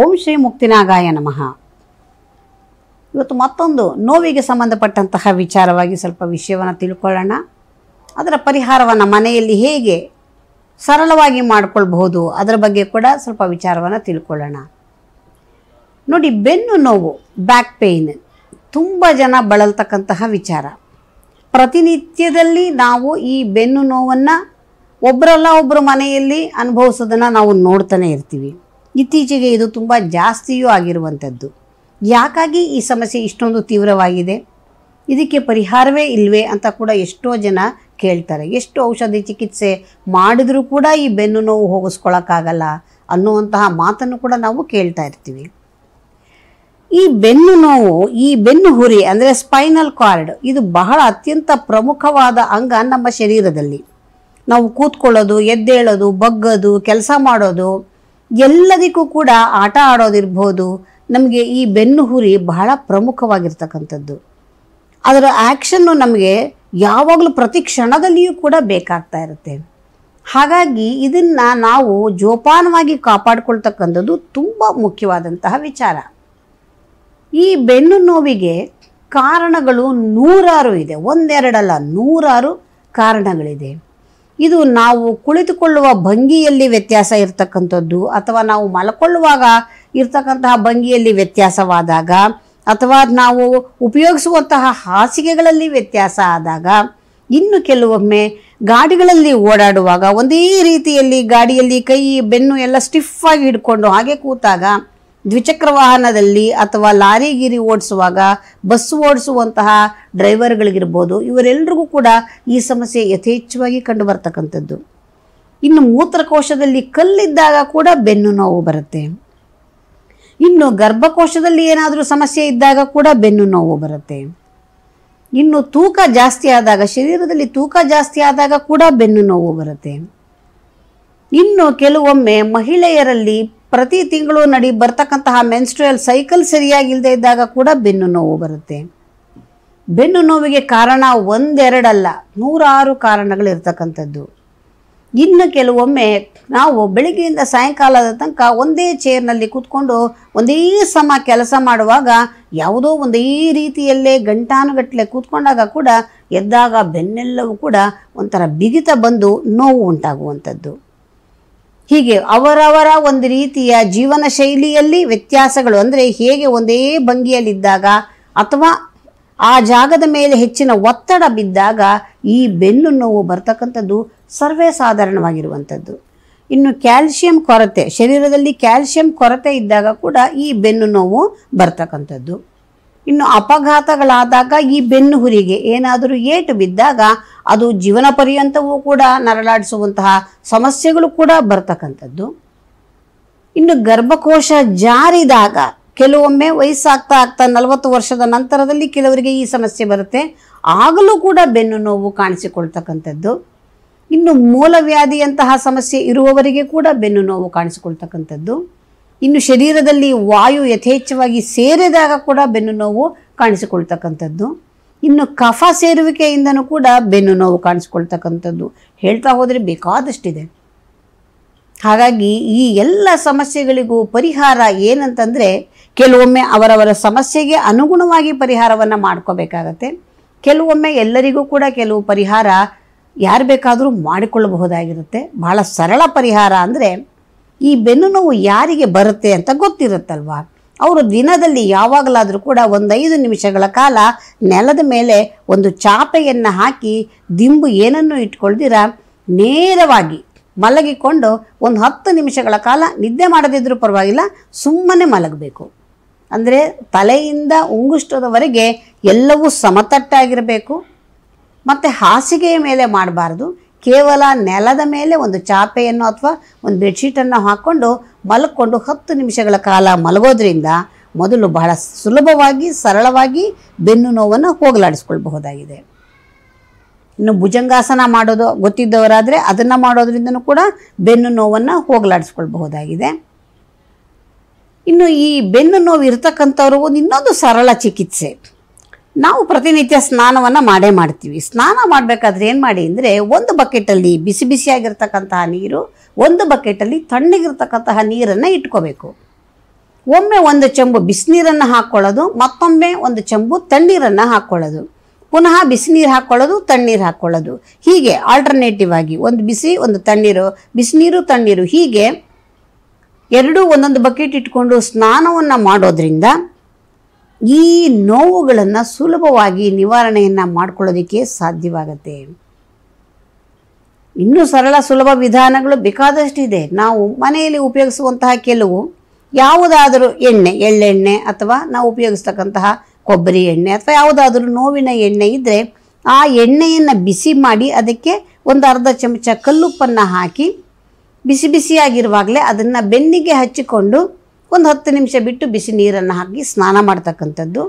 ಓಂ ಶ್ರೀ ಮುಕ್ತಿನಾಗಾಯ ನಮಃ. ಇವತ್ತು ಮತ್ತೊಂದು ನೋವಿಗೆ ಸಂಬಂಧಪಟ್ಟಂತಹ ವಿಚಾರವಾಗಿ ಸ್ವಲ್ಪ ವಿಷಯವನ್ನು ತಿಳ್ಕೊಳ್ಳೋಣ. ಅದರ ಪರಿಹಾರವನ್ನು ಮನೆಯಲ್ಲಿ ಹೇಗೆ ಸರಳವಾಗಿ ಮಾಡಿಕೊಳ್ಳಬಹುದು ಅದರ ಬಗ್ಗೆ ಕೂಡ ಸ್ವಲ್ಪ ವಿಚಾರವನ್ನು ತಿಳ್ಕೊಳ್ಳೋಣ. ನೋಡಿ, ಬೆನ್ನು ನೋವು, ಬ್ಯಾಕ್ ಪೇಯ್ನ್ ತುಂಬ ಜನ ಬಳಲ್ತಕ್ಕಂತಹ ವಿಚಾರ. ಪ್ರತಿನಿತ್ಯದಲ್ಲಿ ನಾವು ಈ ಬೆನ್ನು ನೋವನ್ನು ಒಬ್ಬರಲ್ಲ ಒಬ್ಬರು ಮನೆಯಲ್ಲಿ ಅನುಭವಿಸೋದನ್ನು ನಾವು ನೋಡ್ತಾನೆ ಇರ್ತೀವಿ. ಇತ್ತೀಚೆಗೆ ಇದು ತುಂಬ ಜಾಸ್ತಿಯೂ ಆಗಿರುವಂಥದ್ದು. ಯಾಕಾಗಿ ಈ ಸಮಸ್ಯೆ ಇಷ್ಟೊಂದು ತೀವ್ರವಾಗಿದೆ, ಇದಕ್ಕೆ ಪರಿಹಾರವೇ ಇಲ್ಲವೇ ಅಂತ ಕೂಡ ಎಷ್ಟೋ ಜನ ಕೇಳ್ತಾರೆ. ಎಷ್ಟು ಔಷಧಿ ಚಿಕಿತ್ಸೆ ಮಾಡಿದರೂ ಕೂಡ ಈ ಬೆನ್ನು ನೋವು ಹೋಗಿಸ್ಕೊಳ್ಳೋಕ್ಕಾಗಲ್ಲ ಅನ್ನುವಂತಹ ಮಾತನ್ನು ಕೂಡ ನಾವು ಕೇಳ್ತಾ ಇರ್ತೀವಿ. ಈ ಬೆನ್ನು ನೋವು, ಈ ಬೆನ್ನು ಹುರಿ ಅಂದರೆ ಸ್ಪೈನಲ್ ಕಾರ್ಡ್, ಇದು ಬಹಳ ಅತ್ಯಂತ ಪ್ರಮುಖವಾದ ಅಂಗ ನಮ್ಮ ಶರೀರದಲ್ಲಿ. ನಾವು ಕೂತ್ಕೊಳ್ಳೋದು, ಎದ್ದೇಳೋದು, ಬಗ್ಗೋದು, ಕೆಲಸ ಮಾಡೋದು, ಎಲ್ಲದಕ್ಕೂ ಕೂಡ ಆಟ ಆಡೋದಿರ್ಬೋದು, ನಮಗೆ ಈ ಬೆನ್ನು ಹುರಿ ಬಹಳ ಪ್ರಮುಖವಾಗಿರ್ತಕ್ಕಂಥದ್ದು. ಅದರ ಆ್ಯಕ್ಷನ್ನು ನಮಗೆ ಯಾವಾಗಲೂ ಪ್ರತಿ ಕ್ಷಣದಲ್ಲಿಯೂ ಕೂಡ ಬೇಕಾಗ್ತಾ ಇರುತ್ತೆ. ಹಾಗಾಗಿ ಇದನ್ನು ನಾವು ಜೋಪಾನವಾಗಿ ಕಾಪಾಡಿಕೊಳ್ತಕ್ಕಂಥದ್ದು ತುಂಬ ಮುಖ್ಯವಾದಂತಹ ವಿಚಾರ. ಈ ಬೆನ್ನು ನೋವಿಗೆ ಕಾರಣಗಳು ನೂರಾರು ಇದೆ, ಒಂದೆರಡಲ್ಲ ನೂರಾರು ಕಾರಣಗಳಿದೆ. ಇದು ನಾವು ಕುಳಿತುಕೊಳ್ಳುವ ಭಂಗಿಯಲ್ಲಿ ವ್ಯತ್ಯಾಸ ಇರತಕ್ಕಂಥದ್ದು, ಅಥವಾ ನಾವು ಮಲಕೊಳ್ಳುವಾಗ ಇರತಕ್ಕಂತಹ ಭಂಗಿಯಲ್ಲಿ ವ್ಯತ್ಯಾಸವಾದಾಗ, ಅಥವಾ ನಾವು ಉಪಯೋಗಿಸುವಂತಹ ಹಾಸಿಗೆಗಳಲ್ಲಿ ವ್ಯತ್ಯಾಸ ಆದಾಗ, ಇನ್ನು ಕೆಲವೊಮ್ಮೆ ಗಾಡಿಗಳಲ್ಲಿ ಓಡಾಡುವಾಗ ಒಂದೇ ರೀತಿಯಲ್ಲಿ ಗಾಡಿಯಲ್ಲಿ ಕೈ ಬೆನ್ನು ಎಲ್ಲ ಸ್ಟಿಫಾಗಿ ಹಿಡ್ಕೊಂಡು ಹಾಗೆ ಕೂತಾಗ, ದ್ವಿಚಕ್ರ ವಾಹನದಲ್ಲಿ ಅಥವಾ ಲಾರಿ ಗಿರಿ ಓಡಿಸುವಾಗ, ಬಸ್ ಓಡಿಸುವಂತಹ ಡ್ರೈವರ್ಗಳಿಗಿರ್ಬೋದು, ಇವರೆಲ್ಲರಿಗೂ ಕೂಡ ಈ ಸಮಸ್ಯೆ ಯಥೇಚ್ಛವಾಗಿ ಕಂಡುಬರ್ತಕ್ಕಂಥದ್ದು. ಇನ್ನು ಮೂತ್ರಕೋಶದಲ್ಲಿ ಕಲ್ಲಿದ್ದಾಗ ಕೂಡ ಬೆನ್ನು ನೋವು ಬರುತ್ತೆ. ಇನ್ನು ಗರ್ಭಕೋಶದಲ್ಲಿ ಏನಾದರೂ ಸಮಸ್ಯೆ ಇದ್ದಾಗ ಕೂಡ ಬೆನ್ನು ನೋವು ಬರುತ್ತೆ. ಇನ್ನು ತೂಕ ಜಾಸ್ತಿ ಆದಾಗ, ಶರೀರದಲ್ಲಿ ತೂಕ ಜಾಸ್ತಿ ಆದಾಗ ಕೂಡ ಬೆನ್ನು ನೋವು ಬರುತ್ತೆ. ಇನ್ನು ಕೆಲವೊಮ್ಮೆ ಮಹಿಳೆಯರಲ್ಲಿ ಪ್ರತಿ ತಿಂಗಳು ಬರ್ತಕ್ಕಂತಹ ಮೆನ್ಸ್ಟ್ರಲ್ ಸೈಕಲ್ ಸರಿಯಾಗಿಲ್ಲದೆ ಇದ್ದಾಗ ಕೂಡ ಬೆನ್ನು ನೋವು ಬರುತ್ತೆ. ಬೆನ್ನು ನೋವಿಗೆ ಕಾರಣ ಒಂದೆರಡಲ್ಲ, ನೂರಾರು ಕಾರಣಗಳಿರ್ತಕ್ಕಂಥದ್ದು. ಇನ್ನು ಕೆಲವೊಮ್ಮೆ ನಾವು ಬೆಳಿಗ್ಗೆಯಿಂದ ಸಾಯಂಕಾಲದ ತನಕ ಒಂದೇ ಚೇರ್ನಲ್ಲಿ ಕೂತ್ಕೊಂಡು ಒಂದೇ ಸಮ ಕೆಲಸ ಮಾಡುವಾಗ, ಯಾವುದೋ ಒಂದೇ ರೀತಿಯಲ್ಲೇ ಗಂಟಾನುಗಟ್ಟಲೆ ಕೂತ್ಕೊಂಡಾಗ ಕೂಡ ಎದ್ದಾಗ ಬೆನ್ನೆಲ್ಲವೂ ಕೂಡ ಒಂಥರ ಬಿಗಿತ ಬಂದು ನೋವು ಉಂಟಾಗುವಂಥದ್ದು. ಹೀಗೆ ಅವರವರ ಒಂದು ರೀತಿಯ ಜೀವನ ಶೈಲಿಯಲ್ಲಿ ವ್ಯತ್ಯಾಸಗಳು, ಅಂದರೆ ಹೇಗೆ ಒಂದೇ ಭಂಗಿಯಲ್ಲಿದ್ದಾಗ ಅಥವಾ ಆ ಜಾಗದ ಮೇಲೆ ಹೆಚ್ಚಿನ ಒತ್ತಡ ಬಿದ್ದಾಗ ಈ ಬೆನ್ನು ನೋವು ಬರ್ತಕ್ಕಂಥದ್ದು ಸರ್ವೇ ಸಾಧಾರಣವಾಗಿರುವಂಥದ್ದು. ಇನ್ನು ಕ್ಯಾಲ್ಶಿಯಂ ಕೊರತೆ, ಶರೀರದಲ್ಲಿ ಕ್ಯಾಲ್ಶಿಯಂ ಕೊರತೆ ಇದ್ದಾಗ ಕೂಡ ಈ ಬೆನ್ನು ನೋವು ಬರ್ತಕ್ಕಂಥದ್ದು. ಇನ್ನು ಅಪಘಾತಗಳಾದಾಗ, ಈ ಬೆನ್ನು ಹುರಿಗೆ ಏನಾದರೂ ಏಟು ಬಿದ್ದಾಗ ಅದು ಜೀವನ ಪರ್ಯಂತವೂ ಕೂಡ ನರಳಾಡಿಸುವಂತಹ ಸಮಸ್ಯೆಗಳು ಕೂಡ ಬರ್ತಕ್ಕಂಥದ್ದು. ಇನ್ನು ಗರ್ಭಕೋಶ ಜಾರಿದಾಗ, ಕೆಲವೊಮ್ಮೆ ವಯಸ್ಸಾಗ್ತಾ ಆಗ್ತಾ 40 ವರ್ಷದ ನಂತರದಲ್ಲಿ ಕೆಲವರಿಗೆ ಈ ಸಮಸ್ಯೆ ಬರುತ್ತೆ, ಆಗಲೂ ಕೂಡ ಬೆನ್ನು ನೋವು ಕಾಣಿಸಿಕೊಳ್ತಕ್ಕಂಥದ್ದು. ಇನ್ನು ಮೂಲವ್ಯಾಧಿಯಂತಹ ಸಮಸ್ಯೆ ಇರುವವರಿಗೆ ಕೂಡ ಬೆನ್ನು ನೋವು ಕಾಣಿಸಿಕೊಳ್ತಕ್ಕಂಥದ್ದು. ಇನ್ನು ಶರೀರದಲ್ಲಿ ವಾಯು ಯಥೇಚ್ಛವಾಗಿ ಸೇರಿದಾಗ ಕೂಡ ಬೆನ್ನು ನೋವು ಕಾಣಿಸಿಕೊಳ್ತಕ್ಕಂಥದ್ದು. ಇನ್ನು ಕಫ ಸೇರುವಿಕೆಯಿಂದನೂ ಕೂಡ ಬೆನ್ನು ನೋವು ಕಾಣಿಸಿಕೊಳ್ತಕ್ಕಂಥದ್ದು. ಹೇಳ್ತಾ ಹೋದರೆ ಬೇಕಾದಷ್ಟಿದೆ. ಹಾಗಾಗಿ ಈ ಎಲ್ಲ ಸಮಸ್ಯೆಗಳಿಗೂ ಪರಿಹಾರ ಏನಂತಂದರೆ, ಕೆಲವೊಮ್ಮೆ ಅವರವರ ಸಮಸ್ಯೆಗೆ ಅನುಗುಣವಾಗಿ ಪರಿಹಾರವನ್ನು ಮಾಡ್ಕೋಬೇಕಾಗತ್ತೆ. ಕೆಲವೊಮ್ಮೆ ಎಲ್ಲರಿಗೂ ಕೂಡ ಕೆಲವು ಪರಿಹಾರ ಯಾರು ಬೇಕಾದರೂ ಮಾಡಿಕೊಳ್ಳಬಹುದಾಗಿರುತ್ತೆ. ಬಹಳ ಸರಳ ಪರಿಹಾರ ಅಂದರೆ, ಈ ಬೆನ್ನು ನೋವು ಯಾರಿಗೆ ಬರುತ್ತೆ ಅಂತ ಗೊತ್ತಿರುತ್ತಲ್ವ, ಅವರು ದಿನದಲ್ಲಿ ಯಾವಾಗಲಾದರೂ ಕೂಡ 5 ನಿಮಿಷಗಳ ಕಾಲ ನೆಲದ ಮೇಲೆ ಒಂದು ಚಾಪೆಯನ್ನು ಹಾಕಿ, ದಿಂಬು ಏನನ್ನೂ ಇಟ್ಕೊಳ್ದಿರ ನೇರವಾಗಿ ಮಲಗಿಕೊಂಡು 10 ನಿಮಿಷಗಳ ಕಾಲ, ನಿದ್ದೆ ಮಾಡದಿದ್ದರೂ ಪರವಾಗಿಲ್ಲ, ಸುಮ್ಮನೆ ಮಲಗಬೇಕು. ಅಂದರೆ ತಲೆಯಿಂದ ಉಂಗುಷ್ಟದವರೆಗೆ ಎಲ್ಲವೂ ಸಮತಟ್ಟಾಗಿರಬೇಕು. ಮತ್ತು ಹಾಸಿಗೆಯ ಮೇಲೆ ಮಾಡಬಾರ್ದು, ಕೇವಲ ನೆಲದ ಮೇಲೆ ಒಂದು ಚಾಪೆಯನ್ನು ಅಥವಾ ಒಂದು ಬೆಡ್ಶೀಟನ್ನು ಹಾಕ್ಕೊಂಡು ಮಲ್ಕೊಂಡು 10 ನಿಮಿಷಗಳ ಕಾಲ ಮಲಗೋದ್ರಿಂದ ಮೊದಲು ಬಹಳ ಸುಲಭವಾಗಿ ಸರಳವಾಗಿ ಬೆನ್ನು ನೋವನ್ನು ಹೋಗಲಾಡಿಸ್ಕೊಳ್ಬಹುದಾಗಿದೆ. ಇನ್ನು ಭುಜಂಗಾಸನ ಮಾಡೋದು ಗೊತ್ತಿದ್ದವರಾದರೆ ಅದನ್ನು ಮಾಡೋದ್ರಿಂದನೂ ಕೂಡ ಬೆನ್ನು ನೋವನ್ನು ಹೋಗಲಾಡಿಸ್ಕೊಳ್ಬಹುದಾಗಿದೆ. ಇನ್ನು ಈ ಬೆನ್ನು ನೋವು ಇರತಕ್ಕಂಥವ್ರು ಇನ್ನೊಂದು ಸರಳ ಚಿಕಿತ್ಸೆ, ನಾವು ಪ್ರತಿನಿತ್ಯ ಸ್ನಾನವನ್ನು ಮಾಡೇ ಮಾಡ್ತೀವಿ. ಸ್ನಾನ ಮಾಡಬೇಕಾದ್ರೆ ಏನು ಮಾಡಿ ಅಂದರೆ, ಒಂದು ಬಕೆಟಲ್ಲಿ ಬಿಸಿ ಬಿಸಿಯಾಗಿರ್ತಕ್ಕಂತಹ ನೀರು, ಒಂದು ಬಕೆಟಲ್ಲಿ ತಣ್ಣಗಿರ್ತಕ್ಕಂತಹ ನೀರನ್ನು ಇಟ್ಕೋಬೇಕು. ಒಮ್ಮೆ ಒಂದು ಚಂಬು ಬಿಸಿನೀರನ್ನು ಹಾಕೊಳ್ಳೋದು, ಮತ್ತೊಮ್ಮೆ ಒಂದು ಚಂಬು ತಣ್ಣೀರನ್ನು ಹಾಕೊಳ್ಳೋದು, ಪುನಃ ಬಿಸಿನೀರು ಹಾಕೊಳ್ಳೋದು, ತಣ್ಣೀರು ಹಾಕೊಳ್ಳೋದು, ಹೀಗೆ ಆಲ್ಟರ್ನೇಟಿವ್ ಆಗಿ ಒಂದು ಬಿಸಿ ಒಂದು ತಣ್ಣೀರು, ಬಿಸಿನೀರು ತಣ್ಣೀರು, ಹೀಗೆ ಎರಡೂ ಒಂದೊಂದು ಬಕೆಟ್ ಇಟ್ಕೊಂಡು ಸ್ನಾನವನ್ನು ಮಾಡೋದ್ರಿಂದ ಈ ನೋವುಗಳನ್ನು ಸುಲಭವಾಗಿ ನಿವಾರಣೆಯನ್ನು ಮಾಡಿಕೊಳ್ಳೋದಕ್ಕೆ ಸಾಧ್ಯವಾಗುತ್ತೆ. ಇನ್ನೂ ಸರಳ ಸುಲಭ ವಿಧಾನಗಳು ಬೇಕಾದಷ್ಟಿದೆ. ನಾವು ಮನೆಯಲ್ಲಿ ಉಪಯೋಗಿಸುವಂತಹ ಕೆಲವು ಯಾವುದಾದರೂ ಎಳ್ಳೆಣ್ಣೆ ಅಥವಾ ನಾವು ಉಪಯೋಗಿಸ್ತಕ್ಕಂತಹ ಕೊಬ್ಬರಿ ಎಣ್ಣೆ ಅಥವಾ ಯಾವುದಾದರೂ ನೋವಿನ ಎಣ್ಣೆ ಇದ್ದರೆ ಆ ಎಣ್ಣೆಯನ್ನು ಬಿಸಿ ಮಾಡಿ ಅದಕ್ಕೆ ಒಂದು ಅರ್ಧ ಚಮಚ ಕಲ್ಲುಪ್ಪನ್ನು ಹಾಕಿ ಬಿಸಿ ಬಿಸಿಯಾಗಿರುವಾಗಲೇ ಅದನ್ನು ಬೆನ್ನಿಗೆ ಹಚ್ಚಿಕೊಂಡು ಒಂದು 10 ನಿಮಿಷ ಬಿಟ್ಟು ಬಿಸಿ ನೀರನ್ನು ಹಾಕಿ ಸ್ನಾನ ಮಾಡ್ತಕ್ಕಂಥದ್ದು.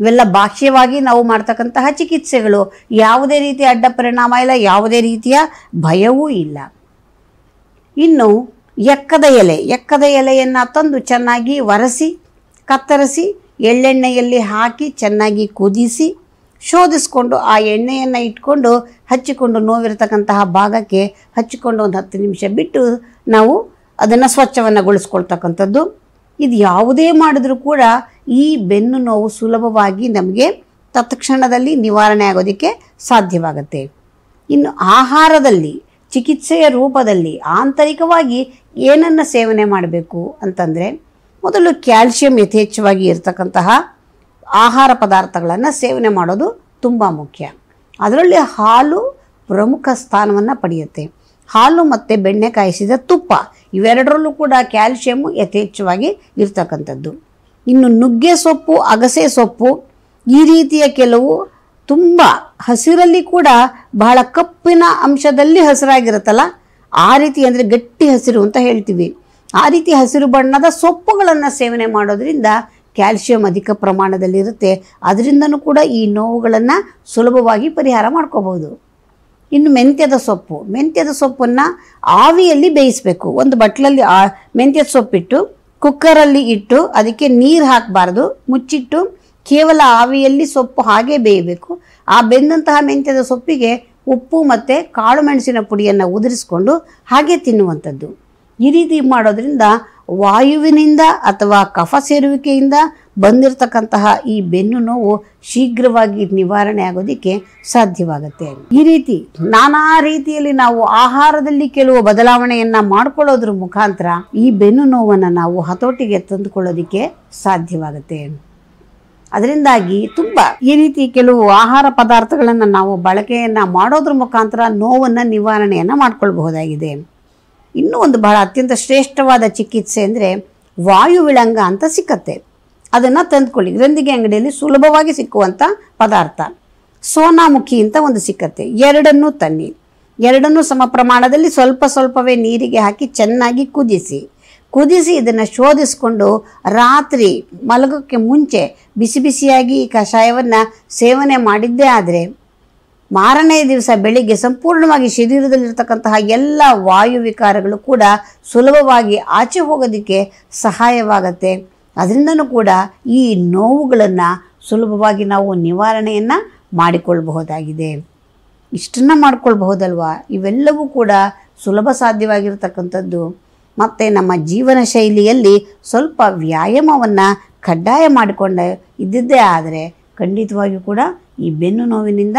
ಇವೆಲ್ಲ ಬಾಹ್ಯವಾಗಿ ನಾವು ಮಾಡ್ತಕ್ಕಂತಹ ಚಿಕಿತ್ಸೆಗಳು. ಯಾವುದೇ ರೀತಿಯ ಅಡ್ಡ ಪರಿಣಾಮ ಇಲ್ಲ, ಯಾವುದೇ ರೀತಿಯ ಭಯವೂ ಇಲ್ಲ. ಇನ್ನು ಎಕ್ಕದ ಎಲೆಯನ್ನು ತಂದು ಚೆನ್ನಾಗಿ ಒರೆಸಿ ಕತ್ತರಿಸಿ ಎಳ್ಳೆಣ್ಣೆಯಲ್ಲಿ ಹಾಕಿ ಚೆನ್ನಾಗಿ ಕುದಿಸಿ ಶೋಧಿಸಿಕೊಂಡು ಆ ಎಣ್ಣೆಯನ್ನು ಇಟ್ಕೊಂಡು ಹಚ್ಚಿಕೊಂಡು ನೋವಿರತಕ್ಕಂತಹ ಭಾಗಕ್ಕೆ ಹಚ್ಚಿಕೊಂಡು ಒಂದು 10 ನಿಮಿಷ ಬಿಟ್ಟು ನಾವು ಅದನ್ನು ಸ್ವಚ್ಛವನ್ನುಗೊಳಿಸ್ಕೊಳ್ತಕ್ಕಂಥದ್ದು. ಇದು ಯಾವುದೇ ಮಾಡಿದರೂ ಕೂಡ ಈ ಬೆನ್ನು ನೋವು ಸುಲಭವಾಗಿ ನಮಗೆ ತತ್ಕ್ಷಣದಲ್ಲಿ ನಿವಾರಣೆ ಆಗೋದಕ್ಕೆ ಸಾಧ್ಯವಾಗುತ್ತೆ. ಇನ್ನು ಆಹಾರದಲ್ಲಿ ಚಿಕಿತ್ಸೆಯ ರೂಪದಲ್ಲಿ ಆಂತರಿಕವಾಗಿ ಏನನ್ನು ಸೇವನೆ ಮಾಡಬೇಕು ಅಂತಂದರೆ, ಮೊದಲು ಕ್ಯಾಲ್ಶಿಯಂ ಯಥೇಚ್ಛವಾಗಿ ಇರತಕ್ಕಂತಹ ಆಹಾರ ಪದಾರ್ಥಗಳನ್ನು ಸೇವನೆ ಮಾಡೋದು ತುಂಬ ಮುಖ್ಯ. ಅದರಲ್ಲಿ ಹಾಲು ಪ್ರಮುಖ ಸ್ಥಾನವನ್ನು ಪಡೆಯುತ್ತೆ. ಹಾಲು ಮತ್ತು ಬೆಣ್ಣೆ ಕಾಯಿಸಿದ ತುಪ್ಪ ಇವೆರಡರಲ್ಲೂ ಕೂಡ ಕ್ಯಾಲ್ಶಿಯಮ್ಮು ಯಥೇಚ್ಛವಾಗಿ ಇರ್ತಕ್ಕಂಥದ್ದು. ಇನ್ನು ನುಗ್ಗೆ ಸೊಪ್ಪು, ಅಗಸೆ ಸೊಪ್ಪು ಈ ರೀತಿಯ ಕೆಲವು ತುಂಬ ಹಸಿರಲ್ಲಿ ಕೂಡ ಬಹಳ ಕಪ್ಪಿನ ಅಂಶದಲ್ಲಿ ಹಸಿರಾಗಿರುತ್ತಲ್ಲ, ಆ ರೀತಿ ಅಂದರೆ ಗಟ್ಟಿ ಹಸಿರು ಅಂತ ಹೇಳ್ತೀವಿ, ಆ ರೀತಿ ಹಸಿರು ಬಣ್ಣದ ಸೊಪ್ಪುಗಳನ್ನು ಸೇವನೆ ಮಾಡೋದರಿಂದ ಕ್ಯಾಲ್ಶಿಯಂ ಅಧಿಕ ಪ್ರಮಾಣದಲ್ಲಿರುತ್ತೆ. ಅದರಿಂದನೂ ಕೂಡ ಈ ನೋವುಗಳನ್ನು ಸುಲಭವಾಗಿ ಪರಿಹಾರ ಮಾಡ್ಕೋಬೋದು. ಇನ್ನು ಮೆಂತ್ಯದ ಸೊಪ್ಪನ್ನು ಆವಿಯಲ್ಲಿ ಬೇಯಿಸಬೇಕು. ಒಂದು ಬಟ್ಲಲ್ಲಿ ಮೆಂತ್ಯದ ಸೊಪ್ಪಿಟ್ಟು ಕುಕ್ಕರಲ್ಲಿ ಇಟ್ಟು ಅದಕ್ಕೆ ನೀರು ಹಾಕಬಾರ್ದು, ಮುಚ್ಚಿಟ್ಟು ಕೇವಲ ಆವಿಯಲ್ಲಿ ಸೊಪ್ಪು ಹಾಗೆ ಬೇಯಬೇಕು. ಆ ಬೆಂದಂತಹ ಮೆಂತ್ಯದ ಸೊಪ್ಪಿಗೆ ಉಪ್ಪು ಮತ್ತು ಕಾಳು ಮೆಣಸಿನ ಪುಡಿಯನ್ನು ಉದುರಿಸಿಕೊಂಡು ಹಾಗೆ ತಿನ್ನುವಂಥದ್ದು. ಈ ರೀತಿ ಮಾಡೋದರಿಂದ ವಾಯುವಿನಿಂದ ಅಥವಾ ಕಫ ಸೇರುವಿಕೆಯಿಂದ ಬಂದಿರತಕ್ಕಂತಹ ಈ ಬೆನ್ನು ನೋವು ಶೀಘ್ರವಾಗಿ ನಿವಾರಣೆ ಆಗೋದಕ್ಕೆ ಸಾಧ್ಯವಾಗುತ್ತೆ. ಈ ರೀತಿ ನಾನಾ ರೀತಿಯಲ್ಲಿ ನಾವು ಆಹಾರದಲ್ಲಿ ಕೆಲವು ಬದಲಾವಣೆಯನ್ನು ಮಾಡಿಕೊಳ್ಳೋದ್ರ ಮುಖಾಂತರ ಈ ಬೆನ್ನು ನೋವನ್ನು ನಾವು ಹತೋಟಿಗೆ ತಂದುಕೊಳ್ಳೋದಕ್ಕೆ ಸಾಧ್ಯವಾಗುತ್ತೆ. ಅದರಿಂದಾಗಿ ತುಂಬ ಈ ರೀತಿ ಕೆಲವು ಆಹಾರ ಪದಾರ್ಥಗಳನ್ನು ನಾವು ಬಳಕೆಯನ್ನು ಮಾಡೋದ್ರ ಮುಖಾಂತರ ನೋವನ್ನು ನಿವಾರಣೆಯನ್ನು ಮಾಡಿಕೊಳ್ಬಹುದಾಗಿದೆ. ಇನ್ನೂ ಒಂದು ಬಹಳ ಅತ್ಯಂತ ಶ್ರೇಷ್ಠವಾದ ಚಿಕಿತ್ಸೆ ಅಂದರೆ ವಾಯುವಿಳಂಗ ಅಂತ ಸಿಕ್ಕತ್ತೆ. ಅದನ್ನು ತಂದುಕೊಳ್ಳಿ. ಗ್ರಂಥಿಗೆ ಅಂಗಡಿಯಲ್ಲಿ ಸುಲಭವಾಗಿ ಸಿಕ್ಕುವಂಥ ಪದಾರ್ಥ. ಸೋನಾಮುಖಿ ಅಂತ ಒಂದು ಸಿಕ್ಕತ್ತೆ. ಎರಡನ್ನೂ ತನ್ನಿ. ಎರಡನ್ನೂ ಸಮ ಪ್ರಮಾಣದಲ್ಲಿ ಸ್ವಲ್ಪ ಸ್ವಲ್ಪವೇ ನೀರಿಗೆ ಹಾಕಿ ಚೆನ್ನಾಗಿ ಕುದಿಸಿ ಇದನ್ನು ಶೋಧಿಸಿಕೊಂಡು ರಾತ್ರಿ ಮಲಗೋಕ್ಕೆ ಮುಂಚೆ ಬಿಸಿ ಬಿಸಿಯಾಗಿ ಈ ಕಷಾಯವನ್ನು ಸೇವನೆ ಮಾಡಿದ್ದೇ ಆದರೆ ಮಾರನೇ ದಿವಸ ಬೆಳಿಗ್ಗೆ ಸಂಪೂರ್ಣವಾಗಿ ಶರೀರದಲ್ಲಿರ್ತಕ್ಕಂತಹ ಎಲ್ಲ ವಾಯು ವಿಕಾರಗಳು ಕೂಡ ಸುಲಭವಾಗಿ ಆಚೆ ಹೋಗೋದಕ್ಕೆ ಸಹಾಯವಾಗುತ್ತೆ. ಅದರಿಂದನೂ ಕೂಡ ಈ ನೋವುಗಳನ್ನು ಸುಲಭವಾಗಿ ನಾವು ನಿವಾರಣೆಯನ್ನು ಮಾಡಿಕೊಳ್ಳಬಹುದಾಗಿದೆ. ಇಷ್ಟನ್ನು ಮಾಡಿಕೊಳ್ಬಹುದಲ್ವ. ಇವೆಲ್ಲವೂ ಕೂಡ ಸುಲಭ ಸಾಧ್ಯವಾಗಿರ್ತಕ್ಕಂಥದ್ದು. ಮತ್ತು ನಮ್ಮ ಜೀವನ ಶೈಲಿಯಲ್ಲಿ ಸ್ವಲ್ಪ ವ್ಯಾಯಾಮವನ್ನು ಕಡ್ಡಾಯ ಮಾಡಿಕೊಂಡು ಇದ್ದಿದ್ದೇ ಆದರೆ ಖಂಡಿತವಾಗಿಯೂ ಕೂಡ ಈ ಬೆನ್ನು ನೋವಿನಿಂದ